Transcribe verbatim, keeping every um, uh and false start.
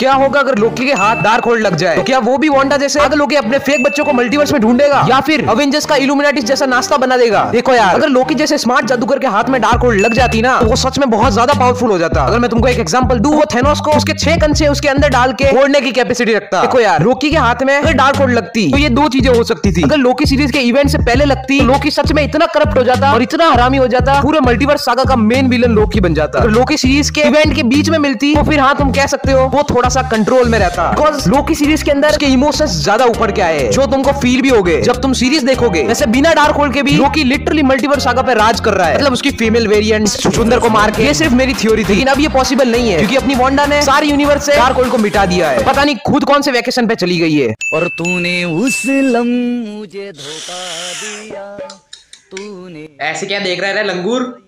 क्या होगा अगर लोकी के हाथ डार्कहोल्ड लग जाए? तो क्या वो भी वांडा जैसे अगर लोकी अपने फेक बच्चों को मल्टीवर्स में ढूंढेगा या फिर अवेंजर्स का इल्यूमिनाटी जैसा नाश्ता बना देगा? देखो यार, अगर लोकी जैसे स्मार्ट जादूगर के हाथ में डार्कहोल्ड लग जाती ना, तो वो सच में बहुत ज्यादा पावरफुल हो जाता। अगर मैं तुमको एक एग्जांपल दूं, वो थेनोस को उसके छह कंचे उसके अंदर डाल के फोड़ने की कैपेसिटी रखता। देखो यार, लोकी के हाथ में अगर डार्कहोल्ड लगती तो ये दो चीजें हो सकती थी। अगर लोकी सीरीज के इवेंट से पहले लगती, लोकी सच में इतना करप्ट हो जाता और इतना हरामी हो जाता, पूरे मल्टीवर्स सागा का मेन विलन लोकी बन जाता। अगर लोकी सीरीज के इवेंट के बीच में मिलती तो फिर हाँ, तुम कह सकते हो वो थोड़ा सा कंट्रोल में रहता, बिकॉज लोकी सीरीज के अंदर उसके इमोशंस ज्यादा उभर के आए, जो तुमको फील भी होगे जब तुम सीरीज देखोगे। वैसे बिना डार्कहोल्ड के भी लोकी लिटरली मल्टीवर्स सागा पे राज कर रहा है, मतलब उसकी फीमेल वेरिएंट सुंदर को मार के। ये सिर्फ मेरी थ्योरी थी, लेकिन अब ये पॉसिबल नहीं है क्योंकि अपनी वांडा ने सारे यूनिवर्स से डार्कहोल्ड को मिटा दिया है। पता नहीं खुद कौन से वैकेशन पे चली गई है। और तूने उस लम मुझे धोखा दिया, तूने ऐसे क्या देख रहा है लंगूर?